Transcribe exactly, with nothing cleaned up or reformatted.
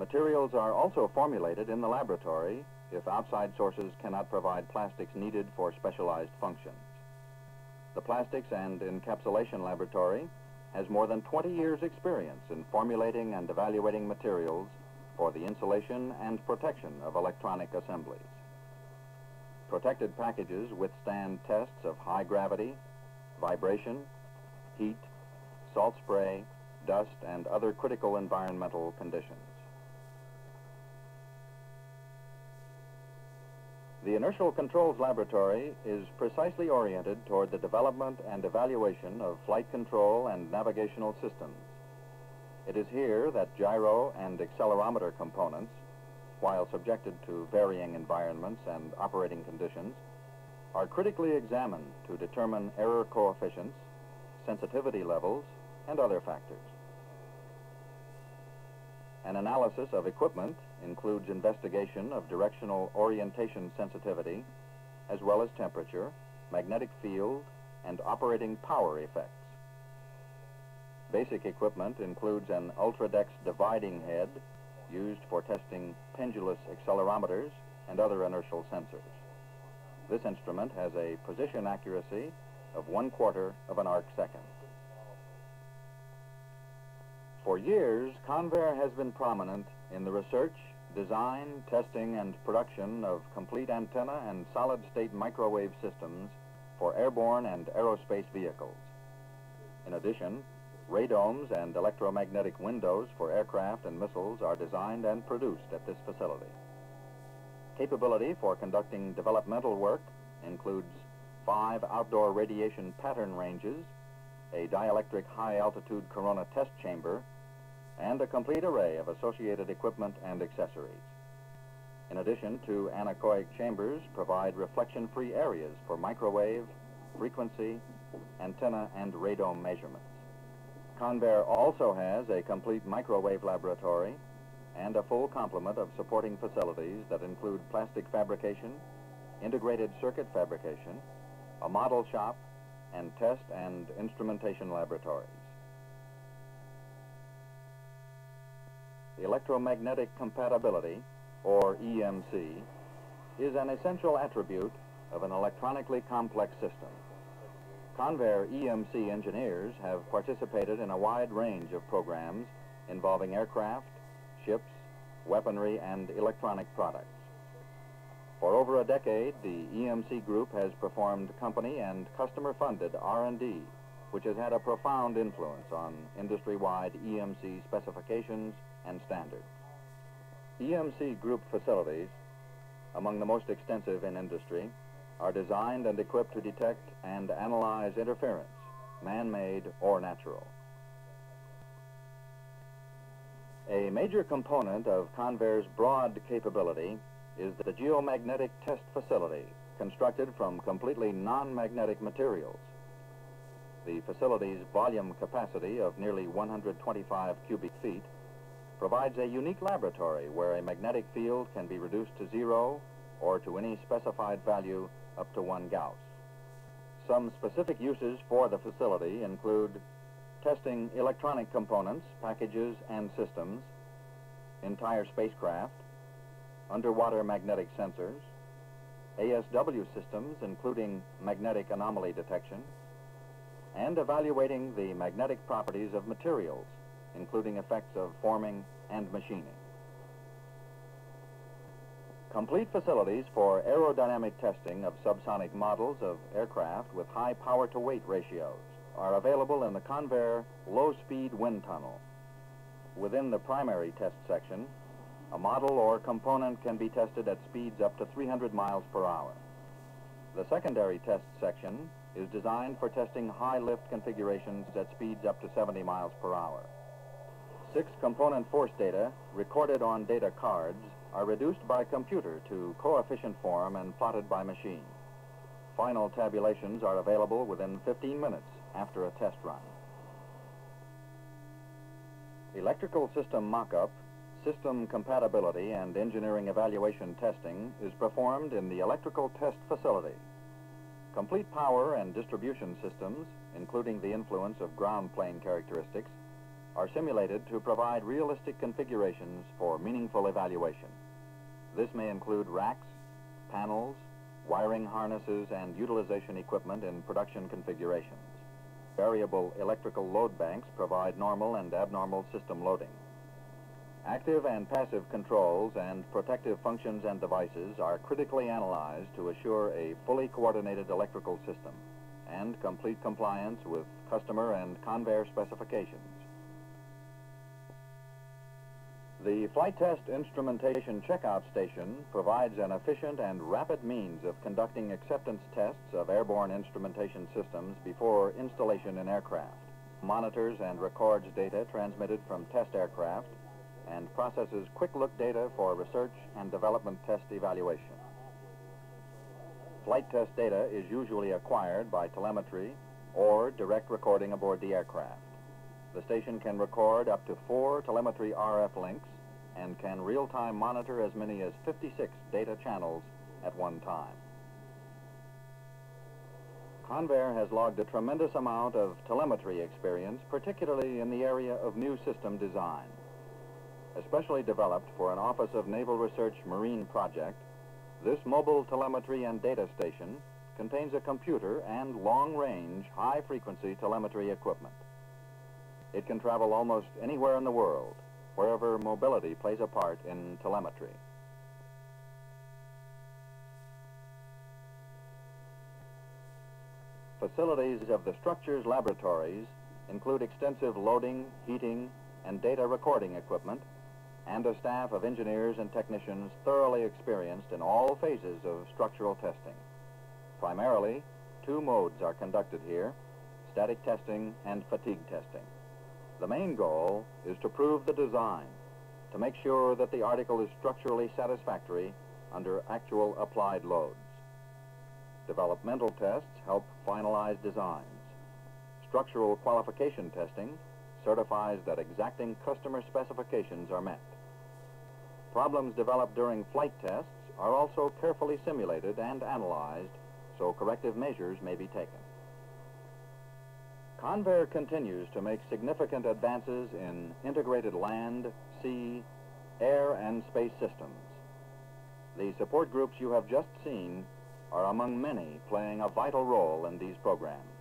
Materials are also formulated in the laboratory if outside sources cannot provide plastics needed for specialized functions. The Plastics and Encapsulation Laboratory has more than twenty years' experience in formulating and evaluating materials for the insulation and protection of electronic assemblies. Protected packages withstand tests of high gravity, vibration, heat, salt spray, dust, and other critical environmental conditions. The Inertial Controls Laboratory is precisely oriented toward the development and evaluation of flight control and navigational systems. It is here that gyro and accelerometer components, while subjected to varying environments and operating conditions, are critically examined to determine error coefficients, sensitivity levels, and other factors. An analysis of equipment includes investigation of directional orientation sensitivity, as well as temperature, magnetic field, and operating power effects. Basic equipment includes an Ultradex dividing head used for testing pendulous accelerometers and other inertial sensors. This instrument has a position accuracy of one quarter of an arc second. For years, Convair has been prominent in the research, design, testing, and production of complete antenna and solid-state microwave systems for airborne and aerospace vehicles. In addition, radomes and electromagnetic windows for aircraft and missiles are designed and produced at this facility. Capability for conducting developmental work includes five outdoor radiation pattern ranges, a dielectric high-altitude corona test chamber, and a complete array of associated equipment and accessories. In addition, two anechoic chambers provide reflection-free areas for microwave, frequency, antenna, and radome measurements. Convair also has a complete microwave laboratory and a full complement of supporting facilities that include plastic fabrication, integrated circuit fabrication, a model shop, and test and instrumentation laboratories. Electromagnetic compatibility, or E M C, is an essential attribute of an electronically complex system. Convair E M C engineers have participated in a wide range of programs involving aircraft, ships, weaponry, and electronic products. For over a decade, the E M C group has performed company and customer-funded R and D, which has had a profound influence on industry-wide E M C specifications and standards. E M C group facilities, among the most extensive in industry, are designed and equipped to detect and analyze interference, man-made or natural. A major component of Convair's broad capability is the geomagnetic test facility, constructed from completely non-magnetic materials. The facility's volume capacity of nearly one hundred twenty-five cubic feet provides a unique laboratory where a magnetic field can be reduced to zero or to any specified value up to one Gauss. Some specific uses for the facility include testing electronic components, packages, and systems, entire spacecraft, underwater magnetic sensors, A S W systems including magnetic anomaly detection, and evaluating the magnetic properties of materials, including effects of forming and machining. Complete facilities for aerodynamic testing of subsonic models of aircraft with high power-to-weight ratios are available in the Convair low-speed wind tunnel. Within the primary test section, a model or component can be tested at speeds up to three hundred miles per hour. The secondary test section is designed for testing high lift configurations at speeds up to seventy miles per hour. Six component force data recorded on data cards are reduced by computer to coefficient form and plotted by machine. Final tabulations are available within fifteen minutes after a test run. Electrical system mock-up, system compatibility, and engineering evaluation testing is performed in the electrical test facility. Complete power and distribution systems, including the influence of ground plane characteristics, are simulated to provide realistic configurations for meaningful evaluation. This may include racks, panels, wiring harnesses, and utilization equipment in production configurations. Variable electrical load banks provide normal and abnormal system loading. Active and passive controls and protective functions and devices are critically analyzed to assure a fully coordinated electrical system and complete compliance with customer and Convair specifications. The flight test instrumentation checkout station provides an efficient and rapid means of conducting acceptance tests of airborne instrumentation systems before installation in aircraft, monitors and records data transmitted from test aircraft, and processes quick look data for research and development test evaluation. Flight test data is usually acquired by telemetry or direct recording aboard the aircraft. The station can record up to four telemetry R F links and can real-time monitor as many as fifty-six data channels at one time. Convair has logged a tremendous amount of telemetry experience, particularly in the area of new system design. Especially developed for an Office of Naval Research Marine project, this mobile telemetry and data station contains a computer and long-range, high-frequency telemetry equipment. It can travel almost anywhere in the world, wherever mobility plays a part in telemetry. Facilities of the structure's laboratories include extensive loading, heating, and data recording equipment, and a staff of engineers and technicians thoroughly experienced in all phases of structural testing. Primarily, two modes are conducted here, static testing and fatigue testing. The main goal is to prove the design, to make sure that the article is structurally satisfactory under actual applied loads. Developmental tests help finalize designs. Structural qualification testing certifies that exacting customer specifications are met. Problems developed during flight tests are also carefully simulated and analyzed, so corrective measures may be taken. Convair continues to make significant advances in integrated land, sea, air, and space systems. The support groups you have just seen are among many playing a vital role in these programs.